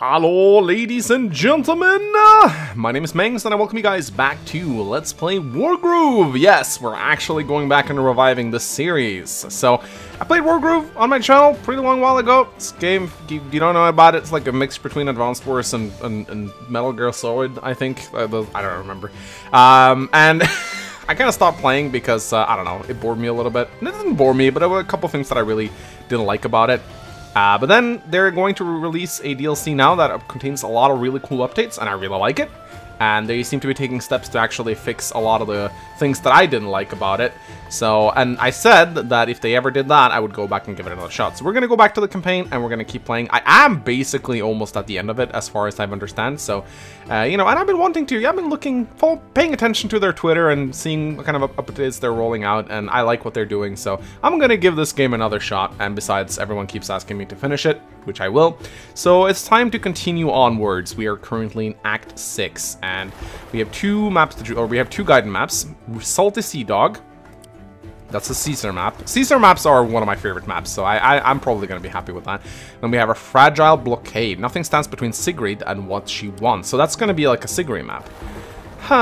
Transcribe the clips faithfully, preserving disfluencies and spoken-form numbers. Hello ladies and gentlemen, uh, my name is Mengs and I welcome you guys back to Let's Play Wargroove. Yes, we're actually going back and reviving this series. So, I played Wargroove on my channel pretty long while ago. This game, you, you don't know about it, it's like a mix between Advance Wars and, and, and Metal Gear Solid, I think. I, I don't remember. Um, and I kind of stopped playing because, uh, I don't know, it bored me a little bit. And it didn't bore me, but there were a couple things that I really didn't like about it. Uh, but then they're going to release a D L C now that contains a lot of really cool updates, and I really like it. And they seem to be taking steps to actually fix a lot of the things that I didn't like about it. So, and I said that if they ever did that, I would go back and give it another shot. So we're going to go back to the campaign, and we're going to keep playing. I am basically almost at the end of it, as far as I understand. So, uh, you know, and I've been wanting to. I've been looking, for, paying attention to their Twitter and seeing what kind of updates they're rolling out. And I like what they're doing. So I'm going to give this game another shot. And besides, everyone keeps asking me to finish it, which I will. So it's time to continue onwards. We are currently in Act six. And we have two maps to do, or we have two guided maps. Salty Sea Dog. That's the Caesar map. Caesar maps are one of my favorite maps, so I, I, I'm probably going to be happy with that. Then we have a Fragile Blockade. Nothing stands between Sigrid and what she wants. So that's going to be like a Sigrid map. Huh.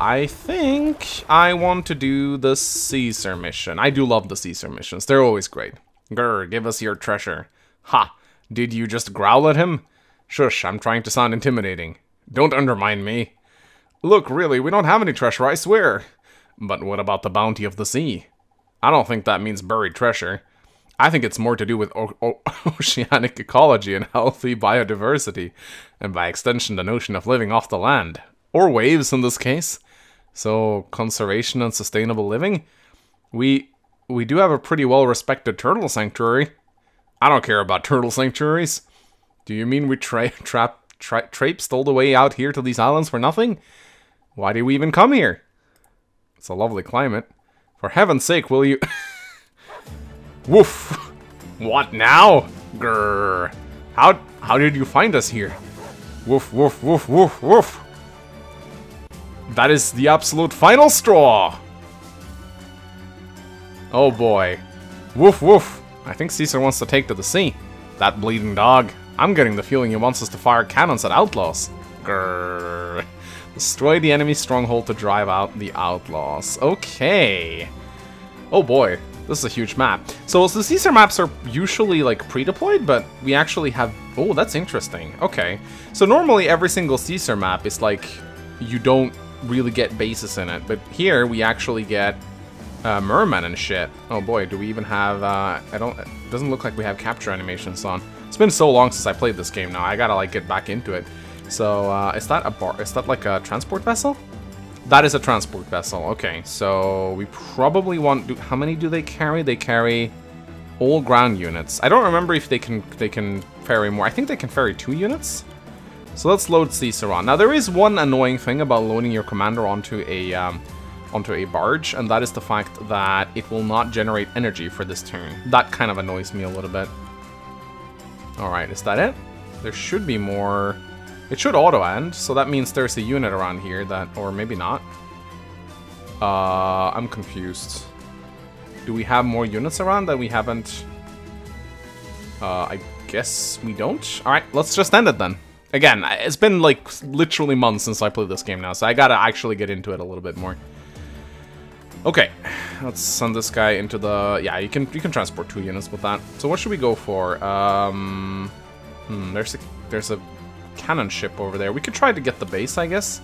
I think I want to do the Caesar mission. I do love the Caesar missions. They're always great. Grr, give us your treasure. Ha. Did you just growl at him? Shush, I'm trying to sound intimidating. Don't undermine me. Look, really, we don't have any treasure, I swear. But what about the bounty of the sea? I don't think that means buried treasure. I think it's more to do with o o oceanic ecology and healthy biodiversity, and by extension the notion of living off the land. Or waves in this case. So, conservation and sustainable living? We, we do have a pretty well-respected turtle sanctuary. I don't care about turtle sanctuaries. Do you mean we tra trap Tra traipsed all the way out here to these islands for nothing? Why did we even come here? It's a lovely climate. For heaven's sake, will you... Woof! What now? Grrr! How, how did you find us here? Woof, woof, woof, woof, woof! That is the absolute final straw! Oh boy. Woof, woof! I think Caesar wants to take to the sea. That bleeding dog. I'm getting the feeling he wants us to fire cannons at outlaws. Grrr. Destroy the enemy stronghold to drive out the outlaws. Okay. Oh boy, this is a huge map. So the Caesar maps are usually like pre-deployed, but we actually have... Oh, that's interesting. Okay. So normally every single Caesar map is like, you don't really get bases in it. But here we actually get uh, Merman and shit. Oh boy, do we even have... Uh, I don't... It doesn't look like we have capture animations on. It's been so long since I played this game now, I gotta like get back into it. So, uh, is that a bar? Is that like a transport vessel? That is a transport vessel, okay. So, we probably want to... How many do they carry? They carry all ground units. I don't remember if they can they can ferry more. I think they can ferry two units. So, let's load Caesar on. Now, there is one annoying thing about loading your commander onto a, um, onto a barge, and that is the fact that it will not generate energy for this turn. That kind of annoys me a little bit. Alright, is that it? There should be more... It should auto-end, so that means there's a unit around here that... Or maybe not. Uh, I'm confused. Do we have more units around that we haven't... Uh, I guess we don't? Alright, let's just end it then. Again, it's been like literally months since I played this game now, so I gotta actually get into it a little bit more. Okay, let's send this guy into the... Yeah, you can you can transport two units with that. So what should we go for? Um, hmm, there's a there's a cannon ship over there. We could try to get the base, I guess.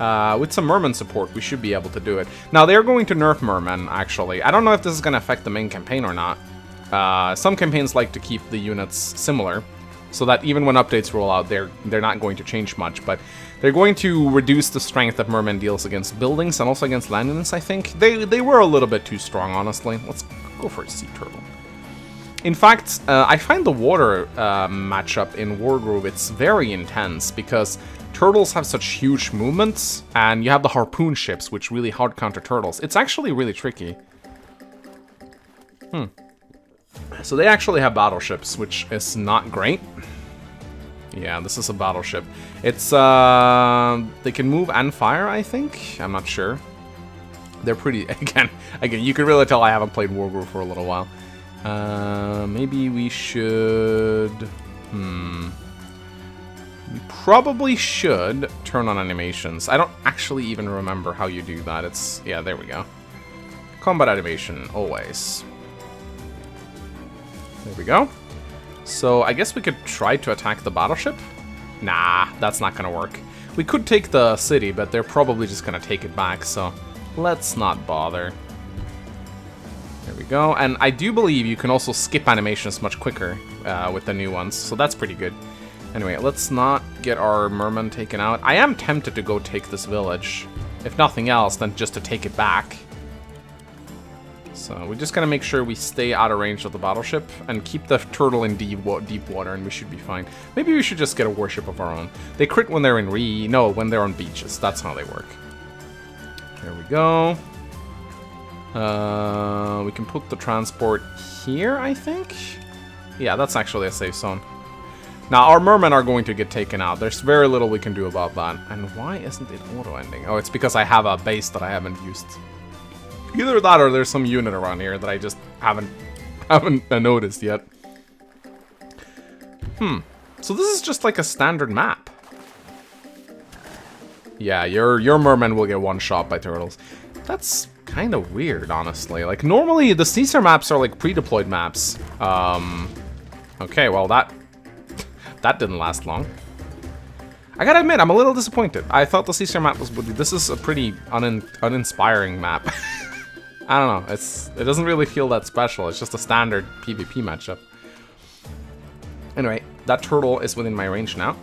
Uh, with some merman support, we should be able to do it. Now they're going to nerf mermen. Actually, I don't know if this is going to affect the main campaign or not. Uh, some campaigns like to keep the units similar, so that even when updates roll out, they're they're not going to change much, but. They're going to reduce the strength that Merman deals against buildings and also against land units, I think. They they were a little bit too strong, honestly. Let's go for a sea turtle. In fact, uh, I find the water uh, matchup in Wargroove, it's very intense because turtles have such huge movements, and you have the harpoon ships, which really hard counter turtles. It's actually really tricky. Hmm. So they actually have battleships, which is not great. Yeah, this is a battleship. It's, uh... They can move and fire, I think? I'm not sure. They're pretty... Again, again, you can really tell I haven't played Wargroove for a little while. Uh, maybe we should... Hmm... You probably should turn on animations. I don't actually even remember how you do that. It's, yeah, there we go. Combat animation, always. There we go. So I guess we could try to attack the battleship. Nah, that's not gonna work. We could take the city, but they're probably just gonna take it back, so let's not bother. There we go. And I do believe you can also skip animations much quicker uh, with the new ones, so that's pretty good. Anyway, let's not get our merman taken out. I am tempted to go take this village. If nothing else, then just to take it back. So we're just gonna make sure we stay out of range of the battleship and keep the turtle in deep, deep water, and we should be fine. Maybe we should just get a warship of our own. They crit when they're in re... No, when they're on beaches. That's how they work. There we go. Uh, we can put the transport here, I think? Yeah, that's actually a safe zone. Now, our mermen are going to get taken out. There's very little we can do about that. And why isn't it auto-ending? Oh, it's because I have a base that I haven't used. Either that or there's some unit around here that I just haven't haven't noticed yet. Hmm. So this is just like a standard map. Yeah, your your merman will get one shot by turtles. That's kind of weird, honestly. Like normally the Caesar maps are like pre-deployed maps. Um. Okay, well that that didn't last long. I gotta admit, I'm a little disappointed. I thought the Caesar map was. This is a pretty unin uninspiring map. I don't know, it's it doesn't really feel that special, it's just a standard PvP matchup. Anyway, that turtle is within my range now.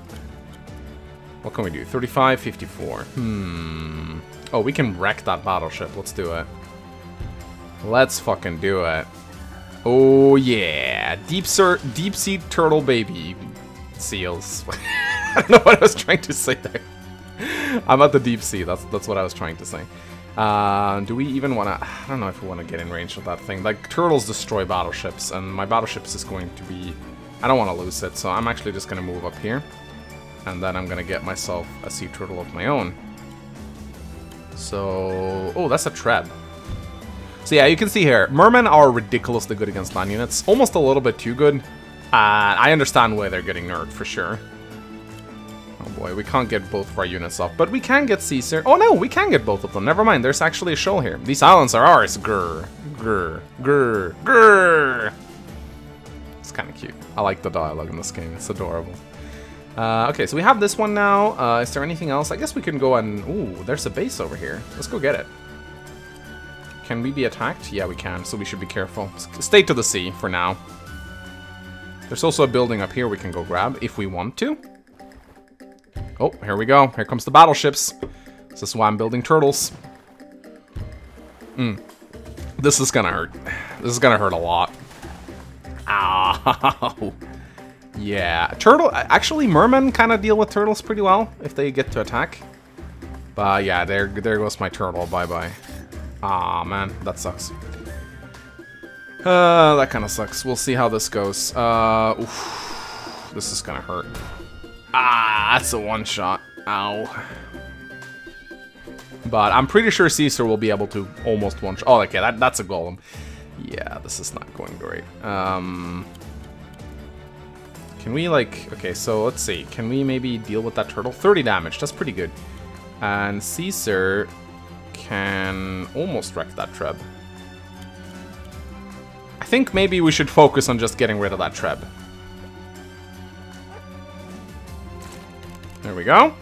What can we do? thirty-five, fifty-four. Hmm. Oh, we can wreck that battleship, let's do it. Let's fucking do it. Oh yeah, deep, sir, deep sea turtle baby seals. I don't know what I was trying to say there. I'm at the deep sea, that's, that's what I was trying to say. Uh, do we even want to... I don't know if we want to get in range of that thing. Like, turtles destroy battleships, and my battleships is going to be... I don't want to lose it, so I'm actually just going to move up here. And then I'm going to get myself a sea turtle of my own. So... Oh, that's a Treb. So yeah, you can see here, mermen are ridiculously good against land units. Almost a little bit too good. Uh, I understand why they're getting nerfed, for sure. Oh boy, we can't get both of our units up, but we can get Caesar. Oh no, we can get both of them. Never mind, there's actually a shoal here. These islands are ours. Grr, grr, grr, grr. It's kind of cute. I like the dialogue in this game. It's adorable. Uh, okay, so we have this one now. Uh, is there anything else? I guess we can go and... Ooh, there's a base over here. Let's go get it. Can we be attacked? Yeah, we can, so we should be careful. Stay to the sea for now. There's also a building up here we can go grab if we want to. Oh, here we go. Here comes the battleships. This is why I'm building turtles. Mm. This is gonna hurt. This is gonna hurt a lot. Ow. Yeah. Turtle... Actually, mermen kind of deal with turtles pretty well if they get to attack. But yeah, there, there goes my turtle. Bye-bye. Aw, man. That sucks. Uh, that kind of sucks. We'll see how this goes. Uh, oof. This is gonna hurt. Ah, that's a one shot. Ow. But I'm pretty sure Caesar will be able to almost one shot. Oh, okay, that, that's a golem. Yeah, this is not going great. Um, can we, like... Okay, so let's see. Can we maybe deal with that turtle? thirty damage, that's pretty good. And Caesar can almost wreck that Treb. I think maybe we should focus on just getting rid of that Treb. There we go.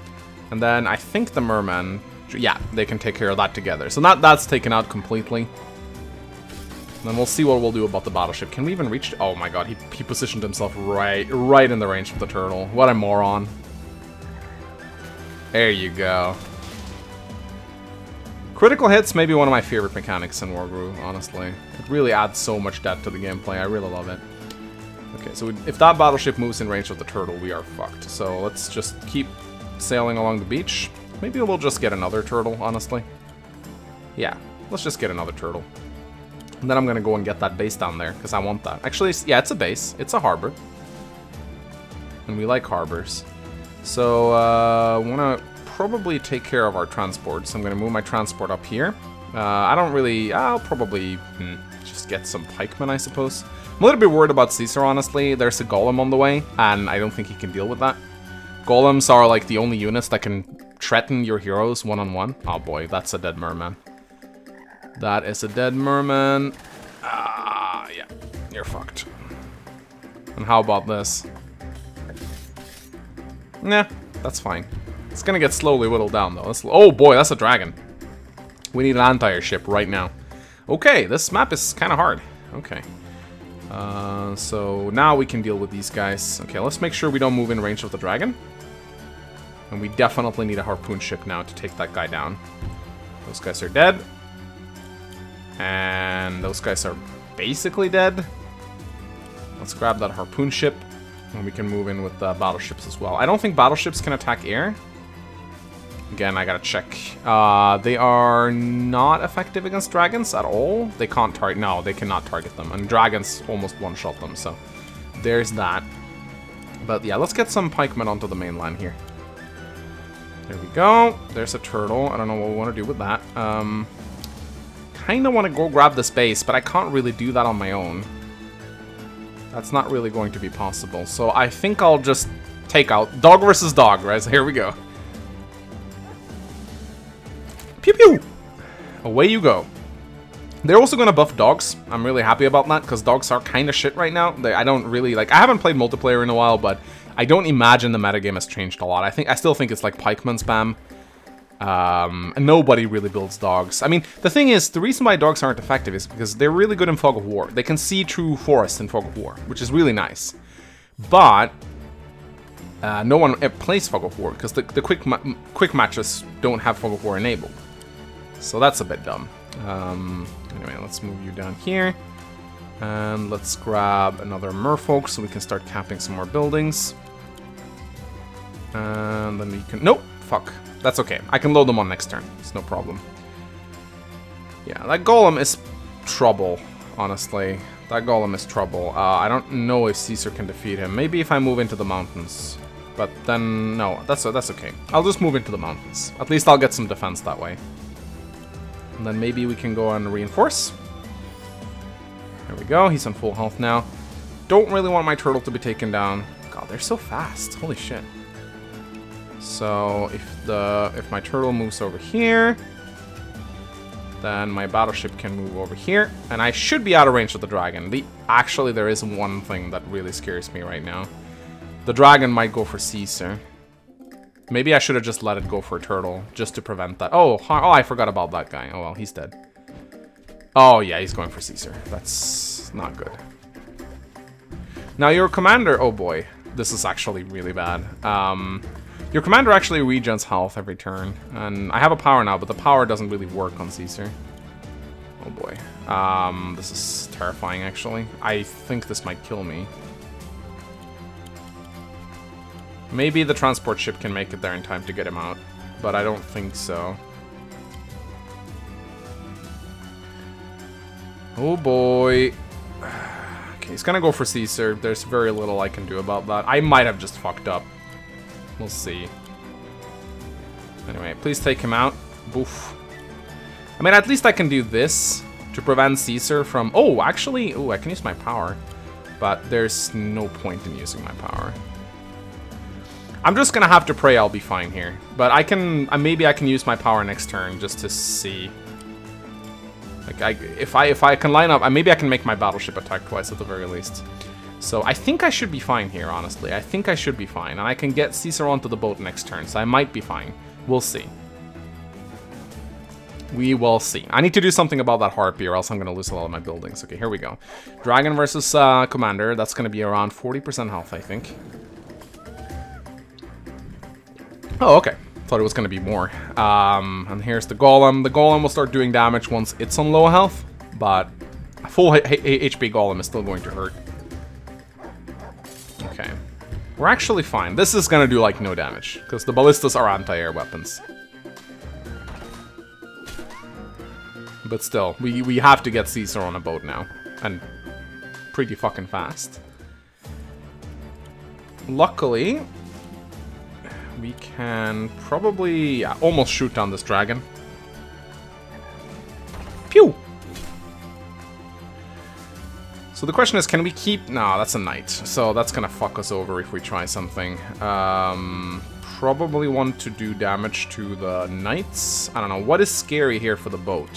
And then I think the mermen, yeah, they can take care of that together. So that, that's taken out completely. And then we'll see what we'll do about the battleship. Can we even reach, oh my god, he, he positioned himself right, right in the range of the turtle. What a moron. There you go. Critical hits may be one of my favorite mechanics in Wargroove, honestly. It really adds so much depth to the gameplay, I really love it. Okay, so if that battleship moves in range of the turtle, we are fucked. So let's just keep sailing along the beach. Maybe we'll just get another turtle, honestly. Yeah, let's just get another turtle. And then I'm gonna go and get that base down there, because I want that. Actually, yeah, it's a base. It's a harbor. And we like harbors. So, uh, I wanna probably take care of our transport. So I'm gonna move my transport up here. Uh, I don't really... I'll probably hmm, just get some pikemen, I suppose. I'm a little bit worried about Caesar, honestly. There's a golem on the way, and I don't think he can deal with that. Golems are like the only units that can threaten your heroes one-on-one. Oh boy, that's a dead merman. That is a dead merman. Ah, yeah, you're fucked. And how about this? Nah, that's fine. It's gonna get slowly whittled down though. That's, oh boy, that's a dragon. We need an anti-air ship right now. Okay, this map is kind of hard. Okay. Uh, so now we can deal with these guys. Okay, let's make sure we don't move in range of the dragon. And we definitely need a harpoon ship now to take that guy down. Those guys are dead. And those guys are basically dead. Let's grab that harpoon ship. And we can move in with uh, battleships as well. I don't think battleships can attack air. Again, I gotta check. Uh, they are not effective against dragons at all. They can't target. No, they cannot target them. And dragons almost one-shot them, so there's that. But yeah, let's get some pikemen onto the mainland here. There we go. There's a turtle. I don't know what we want to do with that. Um, kind of want to go grab this base, but I can't really do that on my own. That's not really going to be possible. So I think I'll just take out dog versus dog, right? So here we go. Pew pew! Away you go. They're also going to buff dogs. I'm really happy about that because dogs are kind of shit right now. They, I don't really like. I haven't played multiplayer in a while, but I don't imagine the metagame has changed a lot. I think I still think it's like pikeman spam. Um, nobody really builds dogs. I mean, the thing is, the reason why dogs aren't effective is because they're really good in Fog of War. They can see through forests in Fog of War, which is really nice. But uh, no one plays Fog of War because the, the quick ma quick matches don't have Fog of War enabled. So that's a bit dumb. Um, anyway, let's move you down here. And let's grab another merfolk so we can start capping some more buildings. And then we can... Nope! Fuck. That's okay. I can load them on next turn. It's no problem. Yeah, that golem is trouble, honestly. That golem is trouble. Uh, I don't know if Caesar can defeat him. Maybe if I move into the mountains. But then, no, that's, that's okay. I'll just move into the mountains. At least I'll get some defense that way. And then maybe we can go and reinforce. There we go. He's on full health now. Don't really want my turtle to be taken down. God, they're so fast. Holy shit. So if the if my turtle moves over here, then my battleship can move over here, and I should be out of range of the dragon. The actually there is one thing that really scares me right now. The dragon might go for Caesar. Maybe I should have just let it go for a turtle just to prevent that. Oh, oh, I forgot about that guy. Oh well, he's dead. Oh yeah, he's going for Caesar. That's not good. Now your commander. Oh boy, this is actually really bad. Um. Your commander actually regens health every turn, and I have a power now, but the power doesn't really work on Caesar. Oh boy. Um, this is terrifying, actually. I think this might kill me. Maybe the transport ship can make it there in time to get him out, but I don't think so. Oh boy. Okay, he's gonna go for Caesar. There's very little I can do about that. I might have just fucked up. We'll see. Anyway, please take him out. Boof. I mean, at least I can do this to prevent Caesar from... Oh, actually... Oh, I can use my power. But there's no point in using my power. I'm just gonna have to pray I'll be fine here. But I can... Uh, maybe I can use my power next turn just to see. Like, I, if I if I can line up... Uh, maybe I can make my battleship attack twice at the very least. So I think I should be fine here, honestly. I think I should be fine. And I can get Caesar onto the boat next turn, so I might be fine. We'll see. We will see. I need to do something about that harpy, or else I'm going to lose a lot of my buildings. Okay, here we go. Dragon versus uh, Commander. That's going to be around forty percent health, I think. Oh, okay. Thought it was going to be more. Um, and here's the Golem. The Golem will start doing damage once it's on low health, but a full H H H P Golem is still going to hurt. Okay, we're actually fine. This is gonna do like no damage because the ballistas are anti-air weapons. But still, we we have to get Caesar on a boat now, and pretty fucking fast. Luckily, we can probably yeah, almost shoot down this dragon. Pew! So the question is, can we keep... No, that's a knight. So that's gonna fuck us over if we try something. Um, probably want to do damage to the knights. I don't know. What is scary here for the boat?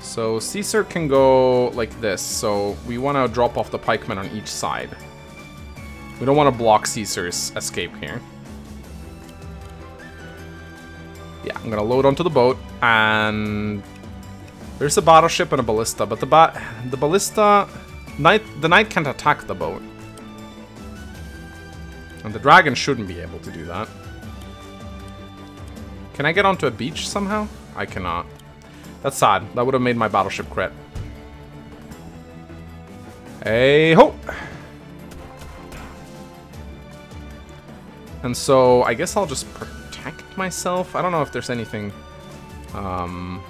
So Caesar can go like this. So we want to drop off the pikemen on each side. We don't want to block Caesar's escape here. Yeah, I'm gonna load onto the boat, and there's a battleship and a ballista, but the ba the ballista knight the knight can't attack the boat, and the dragon shouldn't be able to do that. Can I get onto a beach somehow? I cannot. That's sad. That would have made my battleship crit. Hey ho! And so I guess I'll just protect myself. I don't know if there's anything. Um,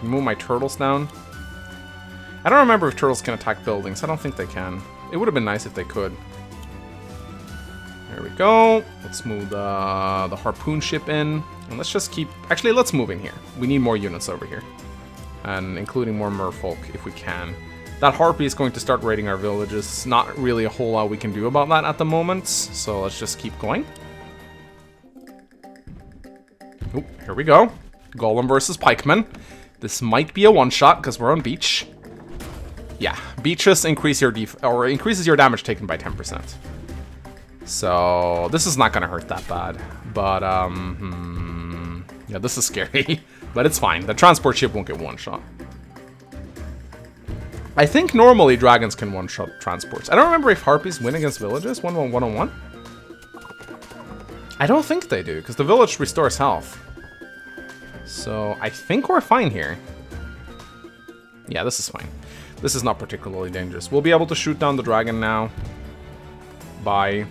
can move my turtles down. I don't remember if turtles can attack buildings. I don't think they can. It would have been nice if they could. There we go. Let's move the, the harpoon ship in. And let's just keep... Actually, let's move in here. We need more units over here. And including more merfolk, if we can. That harpy is going to start raiding our villages. Not really a whole lot we can do about that at the moment. So let's just keep going. Oh, here we go. Golem versus pikemen. This might be a one-shot, because we're on beach. Yeah, beaches increase your def or increases your damage taken by ten percent. So this is not going to hurt that bad. But, um... Hmm. Yeah, this is scary, but it's fine. The transport ship won't get one-shot. I think normally dragons can one-shot transports. I don't remember if harpies win against villages, one one one on one. I don't think they do, because the village restores health. So I think we're fine here. Yeah, this is fine. This is not particularly dangerous. We'll be able to shoot down the dragon now. Bye.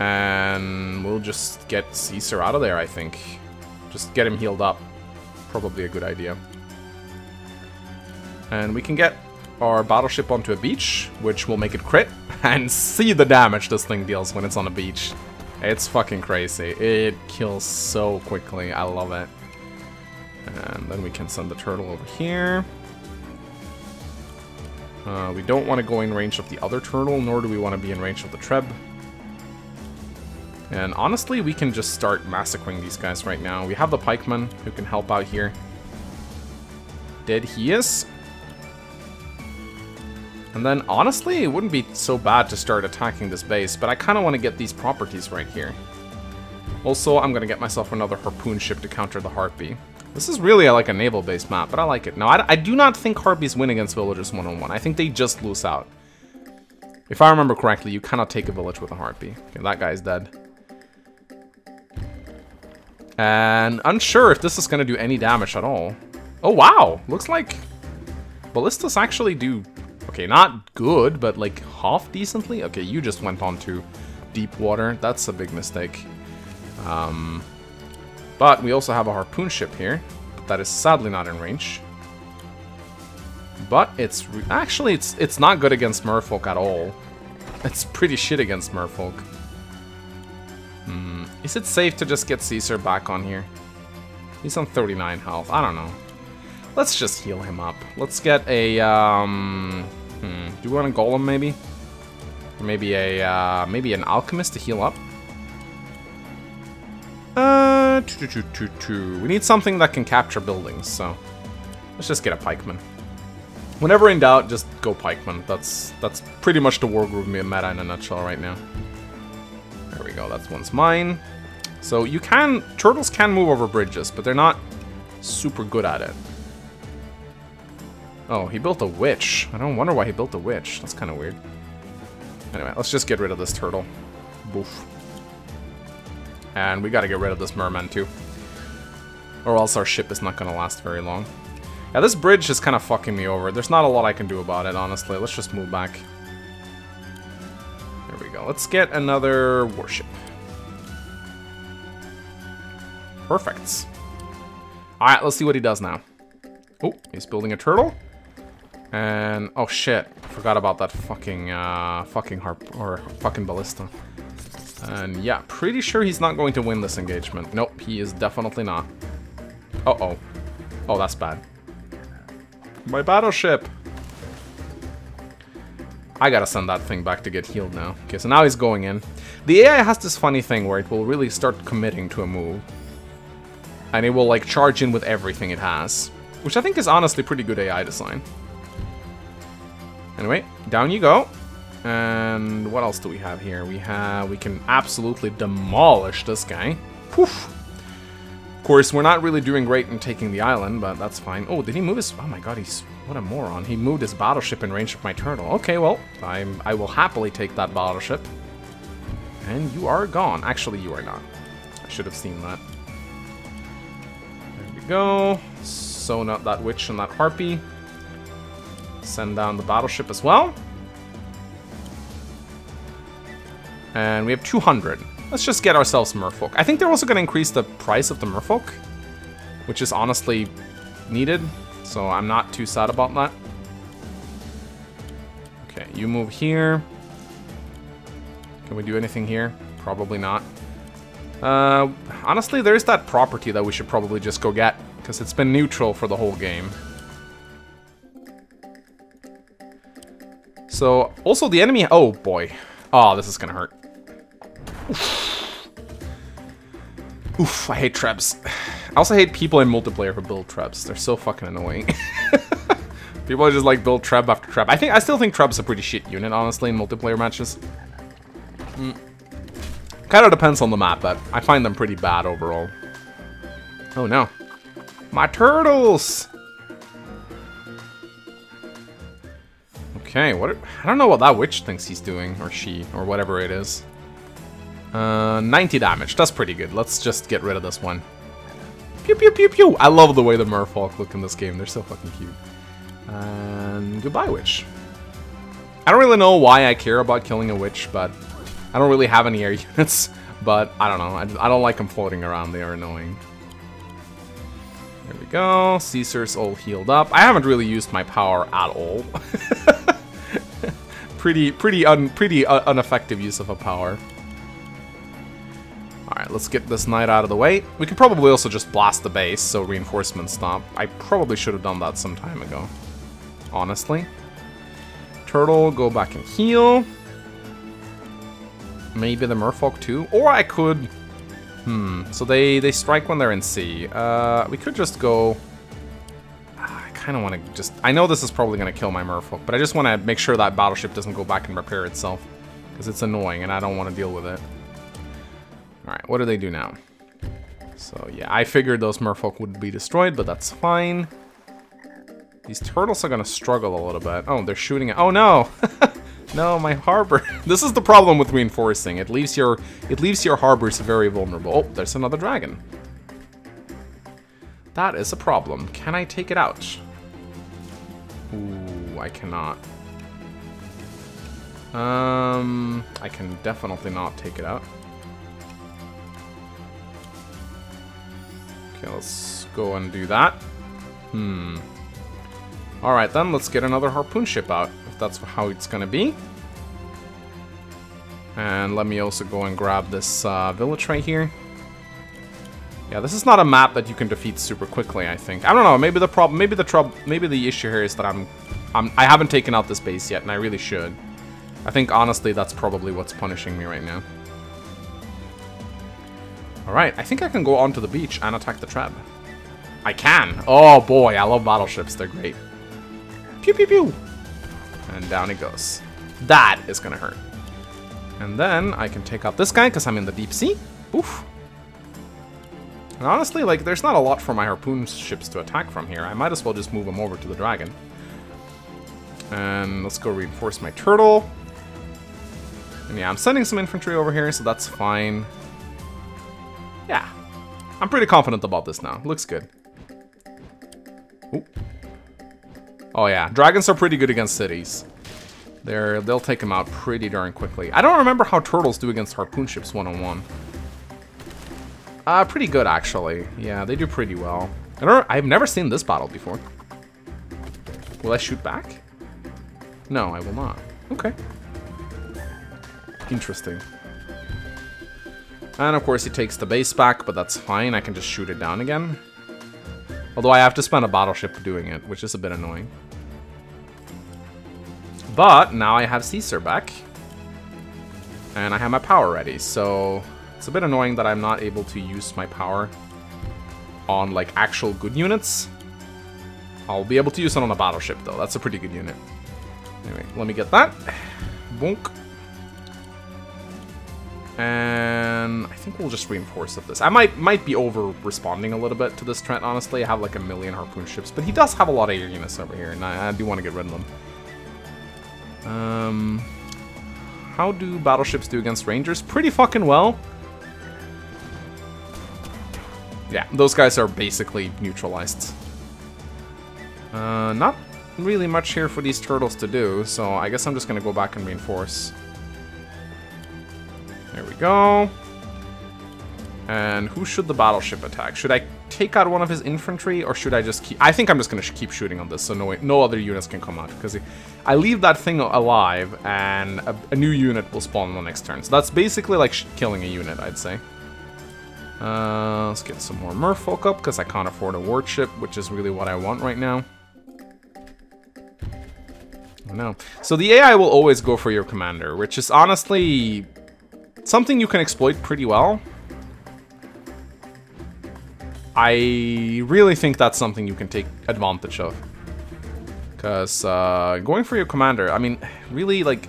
And we'll just get Caesar out of there, I think. Just get him healed up. Probably a good idea. And we can get our battleship onto a beach, which will make it crit. And see the damage this thing deals when it's on a beach. It's fucking crazy. It kills so quickly. I love it. And then we can send the turtle over here. Uh, we don't want to go in range of the other turtle, nor do we want to be in range of the Treb. And honestly, we can just start massacring these guys right now. We have the pikeman who can help out here. Dead he is. And then honestly, it wouldn't be so bad to start attacking this base, but I kind of want to get these properties right here. Also, I'm going to get myself another harpoon ship to counter the harpy. This is really like a naval base map, but I like it. Now, I, I do not think harpies win against villagers one on one. I think they just lose out. If I remember correctly, you cannot take a village with a harpy. Okay, that guy's dead. And unsure if this is going to do any damage at all. Oh, wow. Looks like ballistas actually do, okay, not good, but like half decently. Okay, you just went on to deep water. That's a big mistake. Um, but we also have a harpoon ship here. But that is sadly not in range. But it's re actually, it's it's not good against merfolk at all. It's pretty shit against merfolk. Hmm. Is it safe to just get Caesar back on here? He's on thirty-nine health. I don't know. Let's just heal him up. Let's get a, um... Hmm. Do we want a golem, maybe? Or maybe a, uh... Maybe an alchemist to heal up? Uh... Two, two, two, two. We need something that can capture buildings, so... Let's just get a pikeman. Whenever in doubt, just go pikeman. That's, that's pretty much the Wargroove meta in a nutshell right now. There we go, that's one's mine. So you can, turtles can move over bridges, but they're not super good at it. Oh, he built a witch. I don't wonder why he built a witch. That's kind of weird. Anyway, let's just get rid of this turtle. Boof. And we gotta get rid of this merman too. Or else our ship is not gonna last very long. Yeah, this bridge is kind of fucking me over. There's not a lot I can do about it, honestly. Let's just move back. There we go. Let's get another warship. Perfect. Alright, let's see what he does now. Oh, he's building a turtle. And, oh shit. Forgot about that fucking, uh, fucking harp, or fucking ballista. And yeah, pretty sure he's not going to win this engagement. Nope, he is definitely not. Uh-oh. Oh, that's bad. My battleship! I gotta send that thing back to get healed now. Okay, so now he's going in. The A I has this funny thing where it will really start committing to a move. And it will, like, charge in with everything it has. Which I think is honestly pretty good A I design. Anyway, down you go. And what else do we have here? We have... we can absolutely demolish this guy. Poof! Of course, we're not really doing great in taking the island, but that's fine. Oh, did he move his... oh my god, he's... what a moron. He moved his battleship in range of my turtle. Okay, well, I'm, I will happily take that battleship. And you are gone. Actually, you are not. I should have seen that. There we go. Sewn up that witch and that harpy. Send down the battleship as well. And we have two hundred. Let's just get ourselves merfolk. I think they're also going to increase the price of the merfolk, which is honestly needed, so I'm not too sad about that. Okay, you move here. Can we do anything here? Probably not. Uh, honestly, there's that property that we should probably just go get, because it's been neutral for the whole game. So, also the enemy... oh boy. Oh, this is gonna hurt. Oof. Oof, I hate Trebs. I also hate people in multiplayer who build Trebs. They're so fucking annoying. People just like build Treb after Treb. I think I still think Treb's a pretty shit unit, honestly, in multiplayer matches. Mm. Kind of depends on the map, but I find them pretty bad overall. Oh no. My turtles! Okay, what? Are, I don't know what that witch thinks he's doing, or she, or whatever it is. Uh, ninety damage, that's pretty good. Let's just get rid of this one. Pew pew pew pew! I love the way the merfolk look in this game, they're so fucking cute. And goodbye, witch. I don't really know why I care about killing a witch, but... I don't really have any air units, but I don't know. I, I don't like them floating around, they are annoying. There we go, Caesar's all healed up. I haven't really used my power at all. Pretty, pretty, un, pretty uh, ineffective use of a power. All right, let's get this knight out of the way. We could probably also just blast the base, so reinforcements stop. I probably should have done that some time ago, honestly. Turtle, go back and heal. Maybe the merfolk too, or I could. Hmm. So they they strike when they're in sea. Uh, we could just go. I kind of want to just... I know this is probably going to kill my merfolk, but I just want to make sure that battleship doesn't go back and repair itself, because it's annoying and I don't want to deal with it. Alright, what do they do now? So yeah, I figured those merfolk would be destroyed, but that's fine. These turtles are going to struggle a little bit. Oh, they're shooting at... oh no! No, my harbor! This is the problem with reinforcing. It leaves your... it leaves your harbors very vulnerable. Oh, there's another dragon. That is a problem. Can I take it out? Ooh, I cannot. Um, I can definitely not take it out. Okay, let's go and do that. Hmm. Alright then, let's get another harpoon ship out, if that's how it's gonna be. And let me also go and grab this uh, village right here. Yeah, this is not a map that you can defeat super quickly, I think. I don't know, maybe the problem, maybe the trouble, maybe the issue here is that I'm, I'm, I haven't taken out this base yet, and I really should. I think, honestly, that's probably what's punishing me right now. Alright, I think I can go onto the beach and attack the Treb. I can! Oh boy, I love battleships, they're great. Pew pew pew! And down it goes. That is gonna hurt. And then I can take out this guy, because I'm in the deep sea. Oof. And honestly, like, there's not a lot for my harpoon ships to attack from here. I might as well just move them over to the dragon. And let's go reinforce my turtle. And yeah, I'm sending some infantry over here, so that's fine. Yeah. I'm pretty confident about this now. Looks good. Ooh. Oh yeah, dragons are pretty good against cities. They're, they'll take them out pretty darn quickly. I don't remember how turtles do against harpoon ships one-on-one. Uh, pretty good, actually. Yeah, they do pretty well. I don't, I've never seen this battle before. Will I shoot back? No, I will not. Okay. Interesting. And, of course, he takes the base back, but that's fine. I can just shoot it down again. Although I have to spend a battleship doing it, which is a bit annoying. But now I have Caesar back. And I have my power ready, so it's a bit annoying that I'm not able to use my power on, like, actual good units. I'll be able to use it on a battleship, though. That's a pretty good unit. Anyway, let me get that. Bonk. And I think we'll just reinforce with this. I might might be over-responding a little bit to this Trent, honestly. I have, like, a million harpoon ships, but he does have a lot of air units over here, and I, I do want to get rid of them. Um... How do battleships do against rangers? Pretty fucking well. Yeah, those guys are basically neutralized. Uh, not really much here for these turtles to do, so I guess I'm just gonna go back and reinforce. There we go. And who should the battleship attack? Should I take out one of his infantry, or should I just keep... I think I'm just going to sh keep shooting on this, so no no other units can come out, because I leave that thing alive, and a, a new unit will spawn on the next turn. So that's basically like sh killing a unit, I'd say. Uh, let's get some more merfolk up, because I can't afford a warship, which is really what I want right now. Oh, no. So the A I will always go for your commander, which is honestly something you can exploit pretty well. I really think that's something you can take advantage of. Because uh, going for your commander, I mean, really, like,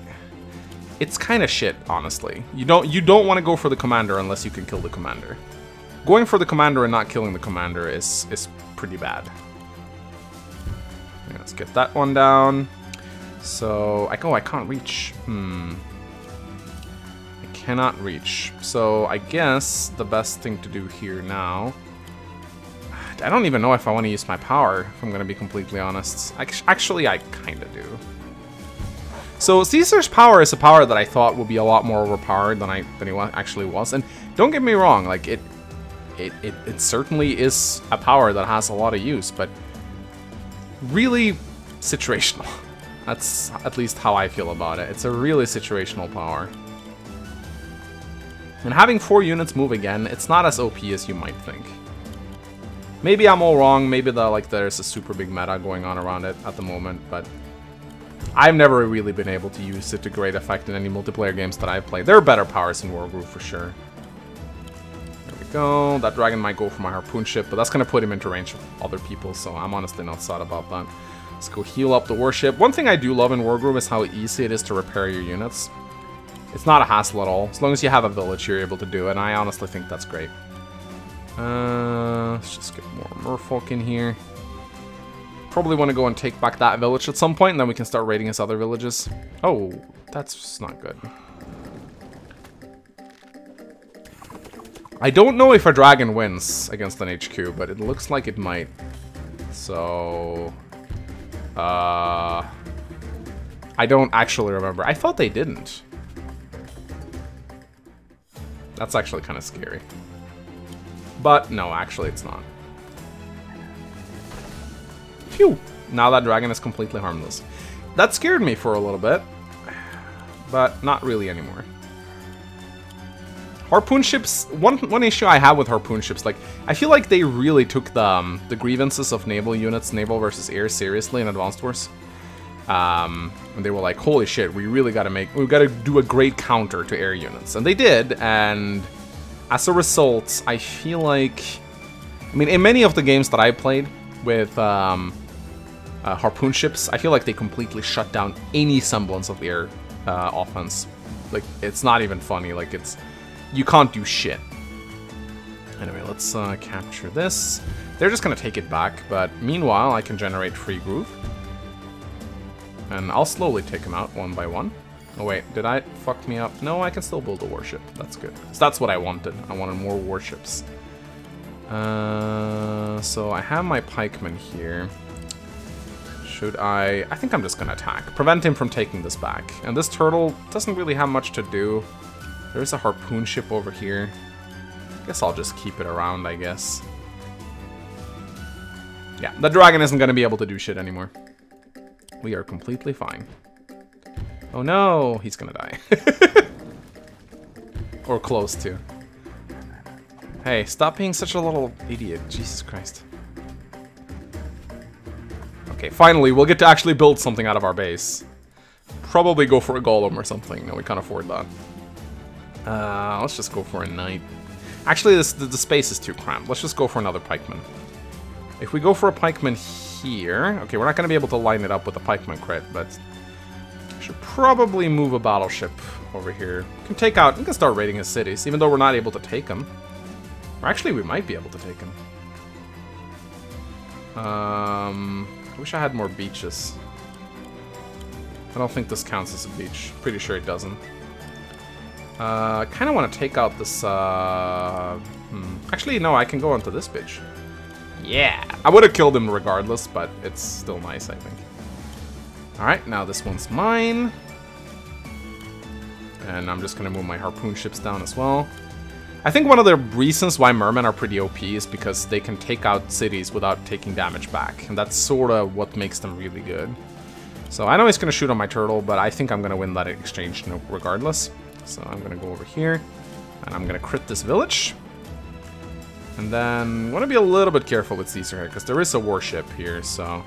it's kind of shit, honestly. You don't you don't want to go for the commander unless you can kill the commander. Going for the commander and not killing the commander is, is pretty bad. Yeah, let's get that one down. So, I go, I can't reach. Hmm. I cannot reach. So, I guess the best thing to do here now... I don't even know if I want to use my power, if I'm going to be completely honest. I, actually, I kind of do. So Caesar's power is a power that I thought would be a lot more overpowered than I than he actually was. And don't get me wrong, like it, it, it, it certainly is a power that has a lot of use, but really situational. That's at least how I feel about it. It's a really situational power. And having four units move again, it's not as O P as you might think. Maybe I'm all wrong, maybe the, like there's a super big meta going on around it at the moment, but I've never really been able to use it to great effect in any multiplayer games that I've played. There are better powers in Wargroove for sure. There we go. That dragon might go for my harpoon ship, but that's going to put him into range of other people, so I'm honestly not sad about that. Let's go heal up the warship. One thing I do love in Wargroove is how easy it is to repair your units. It's not a hassle at all. As long as you have a village, you're able to do it, and I honestly think that's great. Uh, let's just get more merfolk in here. Probably want to go and take back that village at some point, and then we can start raiding his other villages. Oh, that's not good. I don't know if a dragon wins against an H Q, but it looks like it might. So, uh, I don't actually remember. I thought they didn't. That's actually kind of scary. But, no, actually it's not. Phew! Now that dragon is completely harmless. That scared me for a little bit. But, not really anymore. Harpoon ships... One, one issue I have with harpoon ships, like, I feel like they really took the, um, the grievances of naval units, naval versus air, seriously in Advance Wars. Um, and they were like, holy shit, we really gotta make... we gotta do a great counter to air units. And they did, and... as a result, I feel like, I mean, in many of the games that I played with um, uh, harpoon ships, I feel like they completely shut down any semblance of air uh, offense. Like, it's not even funny. Like, it's, you can't do shit. Anyway, let's uh, capture this. They're just gonna take it back, but meanwhile, I can generate free groove. And I'll slowly take them out one by one. Oh wait, did I fuck me up? No, I can still build a warship. That's good. So that's what I wanted. I wanted more warships. Uh, so I have my pikemen here. Should I... I think I'm just gonna attack. Prevent him from taking this back. And this turtle doesn't really have much to do. There's a harpoon ship over here. I guess I'll just keep it around, I guess. Yeah, the dragon isn't gonna be able to do shit anymore. We are completely fine. Oh no, he's gonna die. Or close to. Hey, stop being such a little idiot. Jesus Christ. Okay, finally, we'll get to actually build something out of our base. Probably go for a golem or something. No, we can't afford that. Uh, let's just go for a knight. Actually, this, the, the space is too cramped. Let's just go for another pikeman. If we go for a pikeman here... Okay, we're not going to be able to line it up with a pikeman crit, but... We should probably move a battleship over here. We can take out... We can start raiding his cities, even though we're not able to take him. Or actually, we might be able to take him. Um, I wish I had more beaches. I don't think this counts as a beach. Pretty sure it doesn't. Uh, I kind of want to take out this, uh... Hmm. Actually, no, I can go onto this bitch. Yeah! I would have killed him regardless, but it's still nice, I think. Alright, now this one's mine. And I'm just going to move my harpoon ships down as well. I think one of the reasons why mermen are pretty O P is because they can take out cities without taking damage back. And that's sort of what makes them really good. So I know he's going to shoot on my turtle, but I think I'm going to win that exchange regardless. So I'm going to go over here, and I'm going to crit this village. And then I want to be a little bit careful with Caesar here, because there is a warship here, so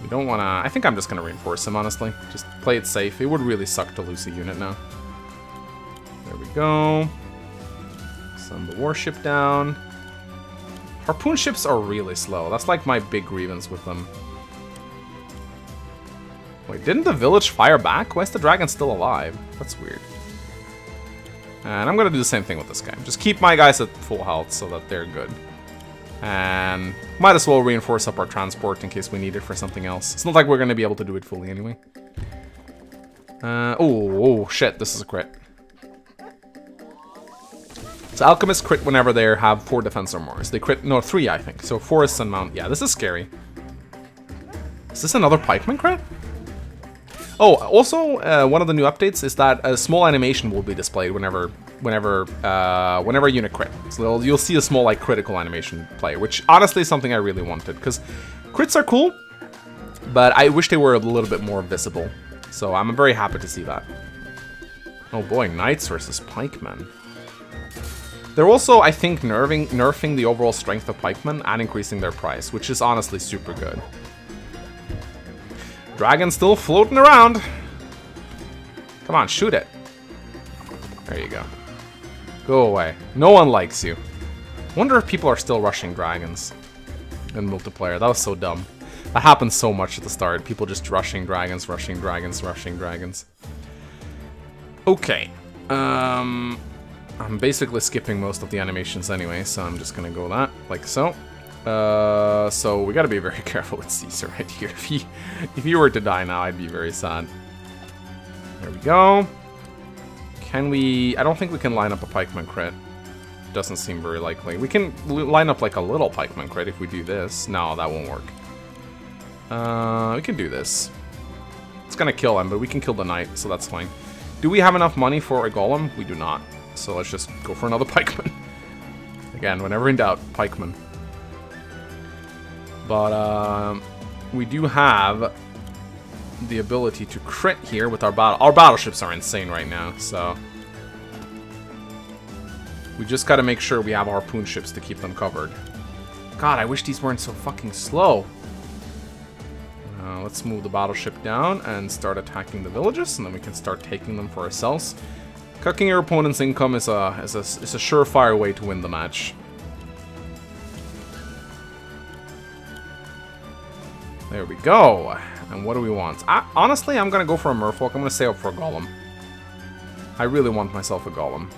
we don't want to... I think I'm just going to reinforce him, honestly. Just play it safe. It would really suck to lose a unit now. There we go. Send the warship down. Harpoon ships are really slow. That's like my big grievance with them. Wait, didn't the village fire back? Why is the dragon still alive? That's weird. And I'm gonna do the same thing with this guy. Just keep my guys at full health so that they're good. And might as well reinforce up our transport in case we need it for something else. It's not like we're gonna be able to do it fully anyway. Uh, oh, oh, shit, this is a crit. So alchemists crit whenever they have four defense or more. So they crit, no, three, I think. So forests and mount, yeah, this is scary. Is this another pikeman crit? Oh, also, uh, one of the new updates is that a small animation will be displayed whenever, whenever, uh, whenever a unit crit. So you'll see a small, like, critical animation play, which honestly is something I really wanted, because crits are cool, but I wish they were a little bit more visible. So I'm very happy to see that. Oh boy, knights versus pikemen. They're also, I think, nerving, nerfing the overall strength of pikemen and increasing their price, which is honestly super good. Dragon's still floating around. Come on, shoot it. There you go. Go away. No one likes you. Wonder if people are still rushing dragons in multiplayer. That was so dumb. That happened so much at the start. People just rushing dragons, rushing dragons, rushing dragons. Okay. Um, I'm basically skipping most of the animations anyway, so I'm just gonna go that, like so. Uh, so we gotta be very careful with Caesar right here. If he, if he were to die now, I'd be very sad. There we go. Can we... I don't think we can line up a pikeman crit. Doesn't seem very likely. We can line up like a little pikeman crit if we do this. No, that won't work. Uh, we can do this. It's gonna kill him, but we can kill the knight, so that's fine. Do we have enough money for a golem? We do not. So let's just go for another pikeman. Again, whenever in doubt, pikeman. But uh, we do have the ability to crit here with our battle. Our battleships are insane right now, so we just got to make sure we have harpoon ships to keep them covered. God, I wish these weren't so fucking slow. Uh, let's move the battleship down and start attacking the villages, and then we can start taking them for ourselves. Cooking your opponent's income is a is a is a surefire way to win the match. There we go. And what do we want? I, honestly, I'm going to go for a merfolk. I'm going to save up for a golem. I really want myself a golem.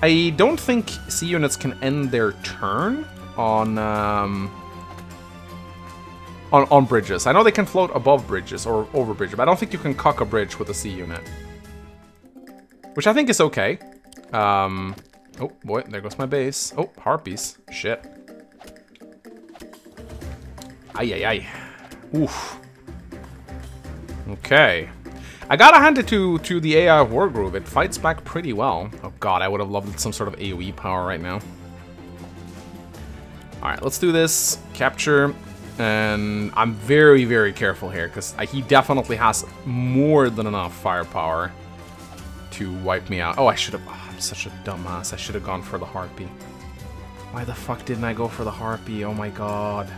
I don't think C units can end their turn on, um, on on bridges. I know they can float above bridges or over bridges, but I don't think you can cock a bridge with a C unit. Which I think is okay. Um, oh, boy. There goes my base. Oh, harpies. Shit. Ay, ay, ay. Oof. Okay. I gotta hand it to, to the A I of Wargroove. It fights back pretty well. Oh god, I would have loved some sort of AoE power right now. Alright, let's do this. Capture. And I'm very, very careful here, because he definitely has more than enough firepower to wipe me out. Oh, I should have... Oh, I'm such a dumbass. I should have gone for the Harpy. Why the fuck didn't I go for the Harpy? Oh my god.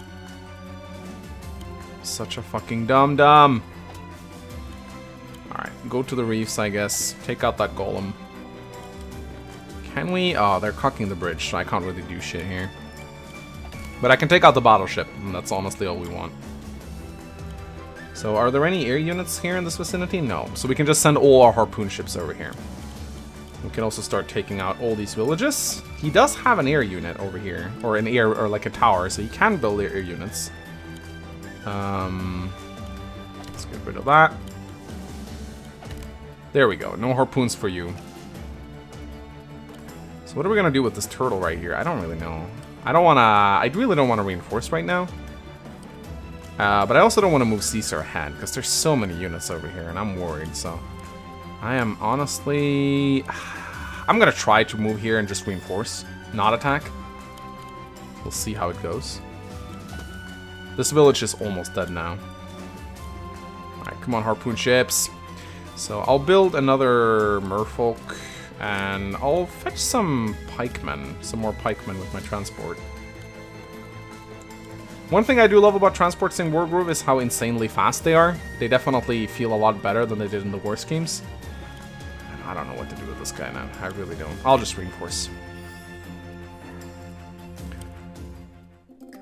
Such a fucking dum-dum. Alright, go to the reefs, I guess. Take out that golem. Can we? Oh, they're cocking the bridge, so I can't really do shit here. But I can take out the battleship, and that's honestly all we want. So, are there any air units here in this vicinity? No. So we can just send all our harpoon ships over here. We can also start taking out all these villages. He does have an air unit over here, or an air, or like a tower, so he can build air units. Um, let's get rid of that. There we go. No harpoons for you. So what are we gonna do with this turtle right here? I don't really know. I don't wanna. I really don't want to reinforce right now. Uh, but I also don't want to move Caesar ahead because there's so many units over here, and I'm worried. So I am honestly. I'm gonna try to move here and just reinforce, not attack. We'll see how it goes. This village is almost dead now. Alright, come on, harpoon ships. So I'll build another merfolk, and I'll fetch some pikemen, some more pikemen with my transport. One thing I do love about transports in Wargroove is how insanely fast they are. They definitely feel a lot better than they did in the worst games. I don't know what to do with this guy now. I really don't. I'll just reinforce.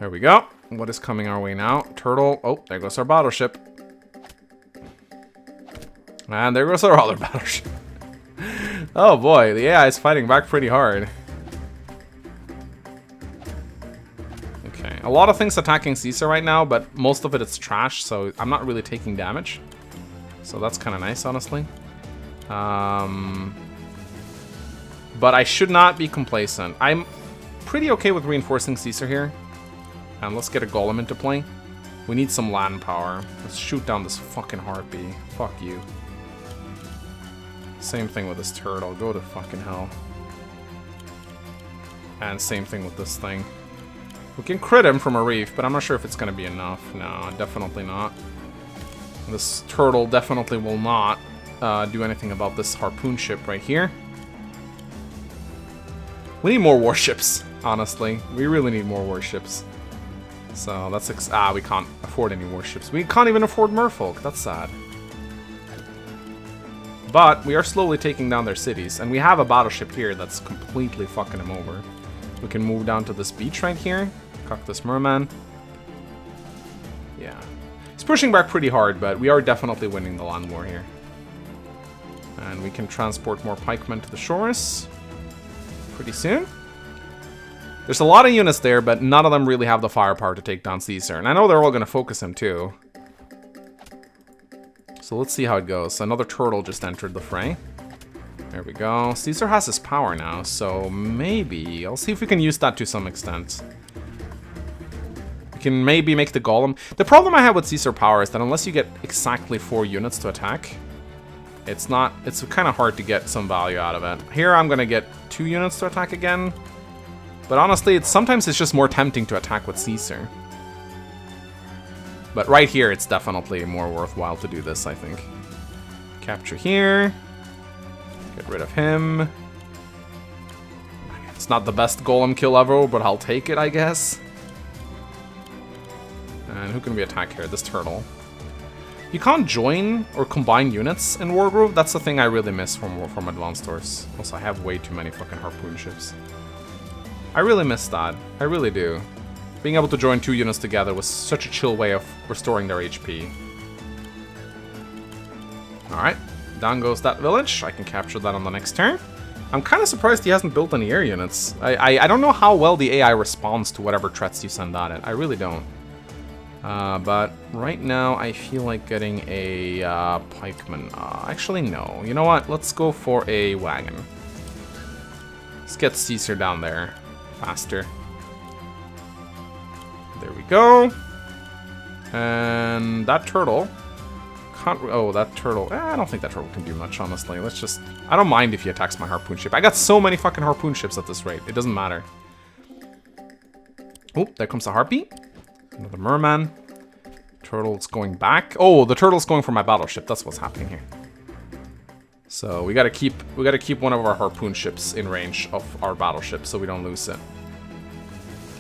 There we go. What is coming our way now? Turtle. Oh, there goes our battleship. And there goes our other battleship. Oh boy, the A I is fighting back pretty hard. Okay, a lot of things attacking Caesar right now, but most of it is trash, so I'm not really taking damage. So that's kind of nice, honestly. Um, but I should not be complacent. I'm pretty okay with reinforcing Caesar here. And let's get a golem into play. We need some land power. Let's shoot down this fucking harpy. Fuck you. Same thing with this turtle. Go to fucking hell. And same thing with this thing. We can crit him from a reef, but I'm not sure if it's going to be enough. No, definitely not. This turtle definitely will not uh, do anything about this harpoon ship right here. We need more warships, honestly. We really need more warships. So that's ex ah, we can't afford any warships. We can't even afford merfolk. That's sad. But we are slowly taking down their cities, and we have a battleship here that's completely fucking them over. We can move down to this beach right here. Cock this merman. Yeah, it's pushing back pretty hard, but we are definitely winning the land war here. And we can transport more pikemen to the shores pretty soon. There's a lot of units there, but none of them really have the firepower to take down Caesar. And I know they're all going to focus him, too. So let's see how it goes. Another turtle just entered the fray. There we go. Caesar has his power now, so maybe... I'll see if we can use that to some extent. We can maybe make the golem... The problem I have with Caesar power is that unless you get exactly four units to attack, it's not... It's kind of hard to get some value out of it. Here I'm going to get two units to attack again. But honestly, it's, sometimes it's just more tempting to attack with Caesar. But right here, it's definitely more worthwhile to do this, I think. Capture here. Get rid of him. It's not the best golem kill ever, but I'll take it, I guess. And who can we attack here? This turtle. You can't join or combine units in Wargroove. That's the thing I really miss from, from Advance Wars. Also, I have way too many fucking harpoon ships. I really miss that. I really do. Being able to join two units together was such a chill way of restoring their H P. Alright, down goes that village. I can capture that on the next turn. I'm kind of surprised he hasn't built any air units. I, I, I don't know how well the A I responds to whatever threats you send at it. I really don't. Uh, but right now, I feel like getting a uh, pikeman. Uh, actually, no. You know what? Let's go for a wagon. Let's get Caesar down there. Faster. There we go. And that turtle can't. Oh, that turtle. Eh, I don't think that turtle can do much, honestly. Let's just. I don't mind if he attacks my harpoon ship. I got so many fucking harpoon ships at this rate. It doesn't matter. Oh, there comes the harpy. Another merman. Turtle's going back. Oh, the turtle's going for my battleship. That's what's happening here. So we gotta keep we gotta keep one of our harpoon ships in range of our battleship so we don't lose it.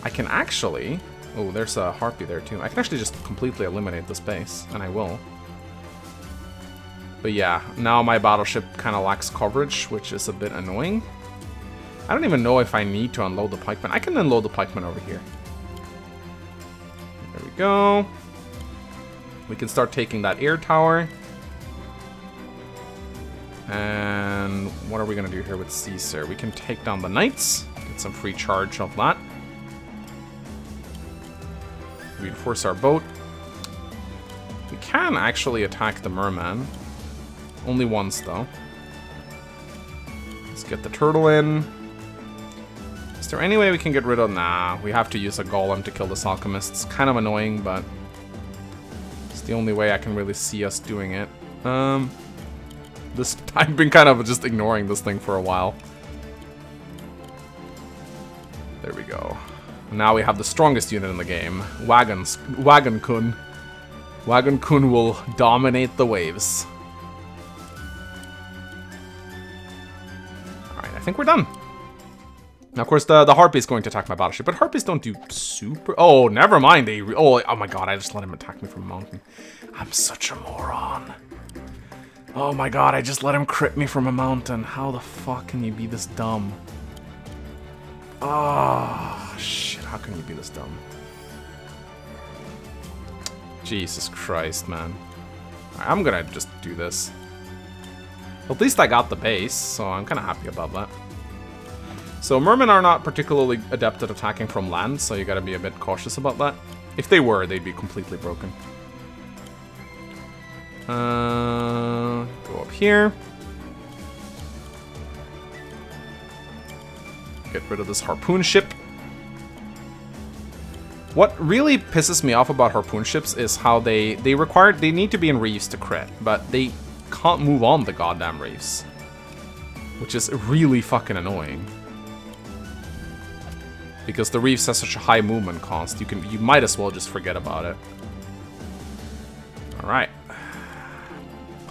I can actually Oh, there's a Harpy there too. I can actually just completely eliminate the space, and I will. But yeah, now my battleship kind of lacks coverage, which is a bit annoying. I don't even know if I need to unload the pikeman. I can unload the pikeman over here. There we go. We can start taking that air tower. And what are we going to do here with Caesar? We can take down the knights. Get some free charge of that. Reinforce our boat. We can actually attack the merman. Only once, though. Let's get the turtle in. Is there any way we can get rid of... Nah, we have to use a golem to kill this alchemist. It's kind of annoying, but... it's the only way I can really see us doing it. Um... This, I've been kind of just ignoring this thing for a while. There we go. Now we have the strongest unit in the game. Wagons, Wagon-kun. Wagon-kun will dominate the waves. Alright, I think we're done. Now, of course, the, the Harpy is going to attack my battleship, but Harpies don't do super... Oh, never mind. They re oh, oh my god, I just let him attack me from a mountain. I'm such a moron. Oh my god, I just let him crit me from a mountain. How the fuck can you be this dumb? Oh, shit, how can you be this dumb? Jesus Christ, man. Alright, I'm gonna just do this. At least I got the base, so I'm kinda happy about that. So, mermen are not particularly adept at attacking from land, so you gotta be a bit cautious about that. If they were, they'd be completely broken. Uh, go up here. Get rid of this harpoon ship. What really pisses me off about harpoon ships is how they they require they need to be in reefs to crit, but they can't move on the goddamn reefs, which is really fucking annoying. Because the reefs has such a high movement cost, you can you might as well just forget about it. All right.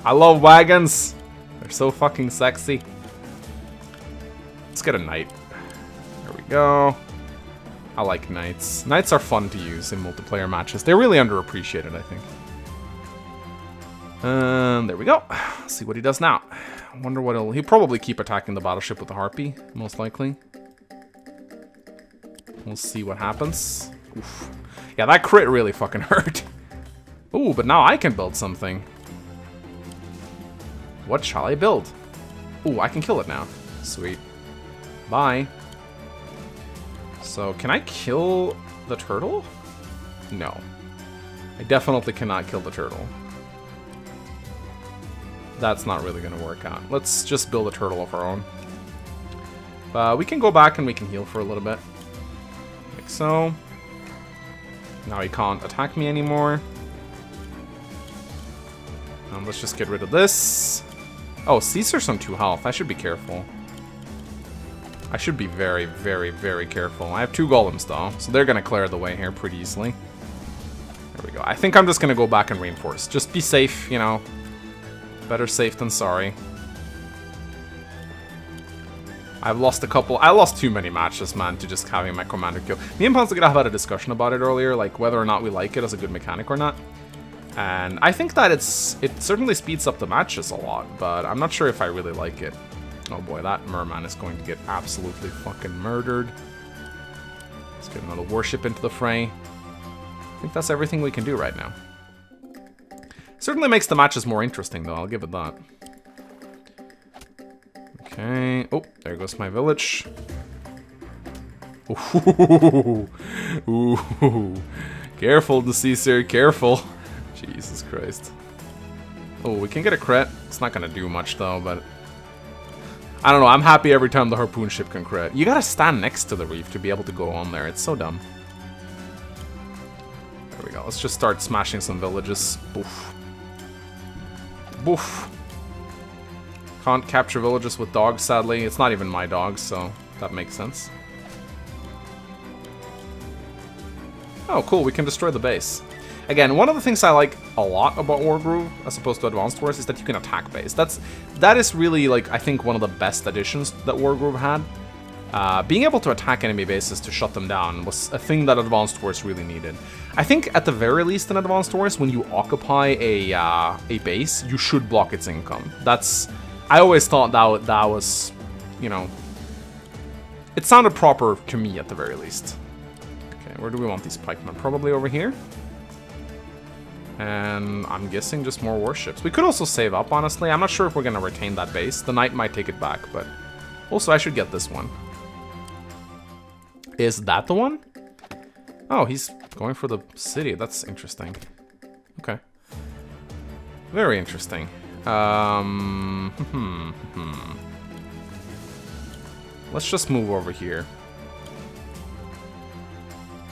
I love wagons. They're so fucking sexy. Let's get a knight. There we go. I like knights. Knights are fun to use in multiplayer matches. They're really underappreciated, I think. Um, there we go. Let's see what he does now. I wonder what he'll... He'll probably keep attacking the battleship with the harpy, most likely. We'll see what happens. Oof. Yeah, that crit really fucking hurt. Ooh, but now I can build something. What shall I build? Ooh, I can kill it now. Sweet. Bye. So, can I kill the turtle? No. I definitely cannot kill the turtle. That's not really going to work out. Let's just build a turtle of our own. Uh, we can go back and we can heal for a little bit. Like so. Now he can't attack me anymore. Um, let's just get rid of this. Oh, Caesar's on two health. I should be careful. I should be very, very, very careful. I have two golems, though, so they're going to clear the way here pretty easily. There we go. I think I'm just going to go back and reinforce. Just be safe, you know. Better safe than sorry. I've lost a couple... I lost too many matches, man, to just having my commander kill. Me and Ponsa had a discussion about it earlier, like whether or not we like it as a good mechanic or not. And I think that it's it certainly speeds up the matches a lot, but I'm not sure if I really like it. Oh boy, that merman is going to get absolutely fucking murdered. Let's get another warship into the fray. I think that's everything we can do right now. Certainly makes the matches more interesting, though, I'll give it that. Okay, oh, there goes my village. Ooh, ooh. Careful, the Caesar, careful. Jesus Christ. Oh, we can get a crit. It's not going to do much, though, but... I don't know, I'm happy every time the harpoon ship can crit. You gotta stand next to the reef to be able to go on there. It's so dumb. There we go. Let's just start smashing some villages. Boof. Boof. Can't capture villages with dogs, sadly. It's not even my dog, so that makes sense. Oh, cool. We can destroy the base. Again, one of the things I like a lot about Wargroove, as opposed to Advance Wars, is that you can attack base. That's, that is really, like, I think one of the best additions that Wargroove had. Uh, being able to attack enemy bases to shut them down was a thing that Advanced Wars really needed. I think at the very least in Advanced Wars, when you occupy a uh, a base, you should block its income. That's I always thought that that was, you know, it sounded proper to me at the very least. Okay, where do we want these pikemen? Probably over here. And I'm guessing just more warships. We could also save up, honestly. I'm not sure if we're gonna retain that base. The knight might take it back, but also I should get this one. Is that the one? Oh, he's going for the city. That's interesting. Okay. Very interesting. Um, hmm, hmm. Let's just move over here.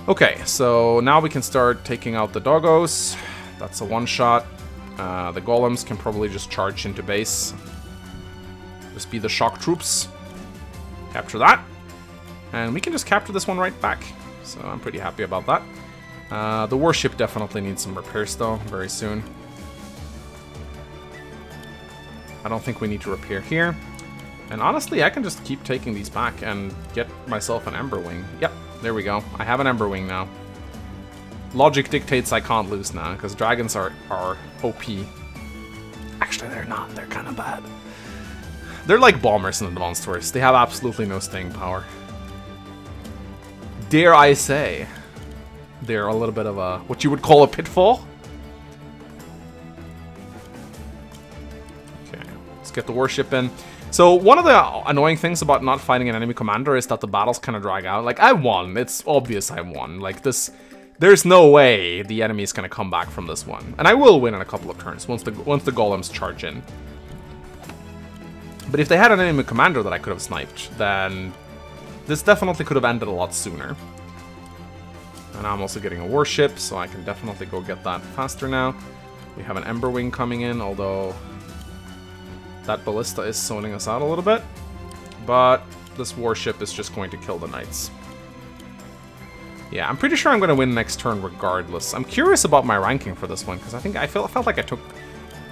Okay, so now we can start taking out the doggos. That's a one-shot. Uh, the golems can probably just charge into base. Just be the shock troops. Capture that. And we can just capture this one right back. So I'm pretty happy about that. Uh, the warship definitely needs some repairs though, very soon. I don't think we need to repair here. And honestly, I can just keep taking these back and get myself an Ember Wing. Yep, there we go. I have an Ember Wing now. Logic dictates I can't lose now, because dragons are, are O P. Actually, they're not. They're kind of bad. They're like bombers in Advanced Wars. They have absolutely no staying power. Dare I say, they're a little bit of a, what you would call a pitfall. Okay, let's get the warship in. So one of the annoying things about not fighting an enemy commander is that the battles kind of drag out. Like, I won. It's obvious I won. Like, this, there's no way the enemy is going to come back from this one. And I will win in a couple of turns once the, once the golems charge in. But if they had an enemy commander that I could have sniped, then this definitely could have ended a lot sooner. And I'm also getting a warship, so I can definitely go get that faster now. We have an Ember Wing coming in, although that ballista is zoning us out a little bit. But this warship is just going to kill the knights. Yeah, I'm pretty sure I'm going to win next turn regardless. I'm curious about my ranking for this one, because I think I felt, felt like I took,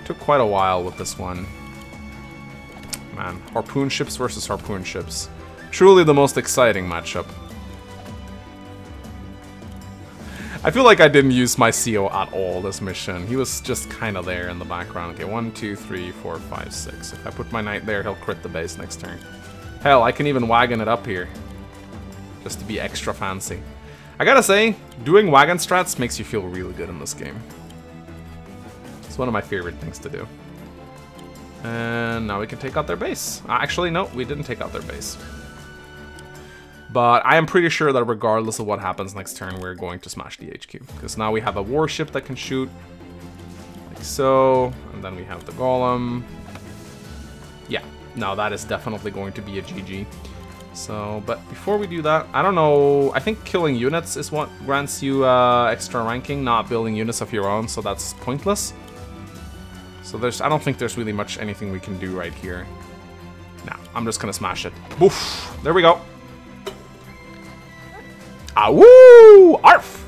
took quite a while with this one. Man, harpoon ships versus harpoon ships. Truly the most exciting matchup. I feel like I didn't use my C O at all this mission. He was just kind of there in the background. Okay, one, two, three, four, five, six. If I put my knight there, he'll crit the base next turn. Hell, I can even wagon it up here. Just to be extra fancy. I gotta say, doing wagon strats makes you feel really good in this game. It's one of my favorite things to do. And now we can take out their base. Actually, no, we didn't take out their base. But I am pretty sure that regardless of what happens next turn, we're going to smash the H Q. Because now we have a warship that can shoot. Like so. And then we have the golem. Yeah. Now that is definitely going to be a G G. So, but before we do that, I don't know. I think killing units is what grants you uh, extra ranking, not building units of your own. So that's pointless. So there's, I don't think there's really much anything we can do right here. Nah, I'm just going to smash it. Boof. There we go. Ah, woo! Arf!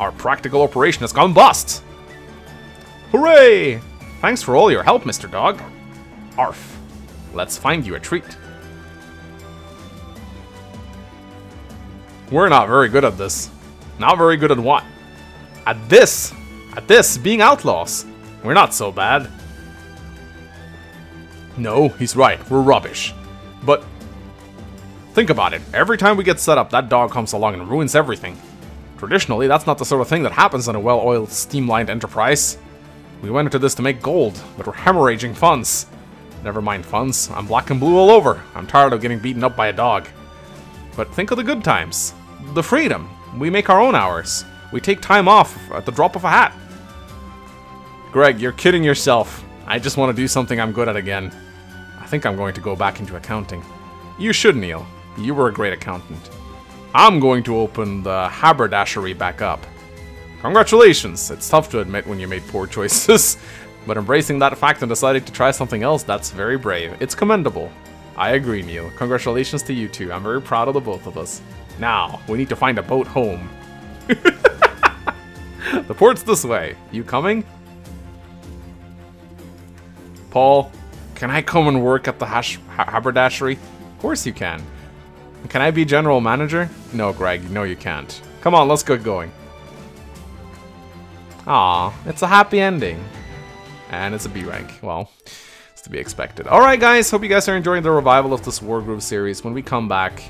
Our practical operation has gone bust! Hooray! Thanks for all your help, Mister Dog. Arf. Let's find you a treat. We're not very good at this. Not very good at what? At this! At this, being outlaws. We're not so bad. No, he's right. We're rubbish. But think about it. Every time we get set up, that dog comes along and ruins everything. Traditionally, that's not the sort of thing that happens in a well-oiled, steamlined enterprise. We went into this to make gold, but we're hemorrhaging funds. Never mind funds. I'm black and blue all over. I'm tired of getting beaten up by a dog. But think of the good times. The freedom. We make our own hours. We take time off at the drop of a hat. Greg, you're kidding yourself. I just want to do something I'm good at again. I think I'm going to go back into accounting. You should, Neil. You were a great accountant. I'm going to open the haberdashery back up. Congratulations! It's tough to admit when you made poor choices, but embracing that fact and deciding to try something else, that's very brave. It's commendable. I agree, Neil. Congratulations to you two. I'm very proud of the both of us. Now, we need to find a boat home. The port's this way. You coming? Paul, can I come and work at the hash- haberdashery? Of course you can. Can I be general manager? No, Greg. No, you can't. Come on, let's get going. Aw, it's a happy ending. And it's a B rank. Well, it's to be expected. Alright, guys. Hope you guys are enjoying the revival of this Wargroove series. When we come back,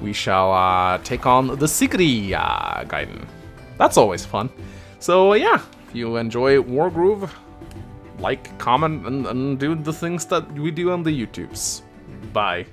we shall uh, take on the Sigrid uh, Gaiden. That's always fun. So, yeah. If you enjoy Wargroove, like, comment, and, and do the things that we do on the YouTubes. Bye.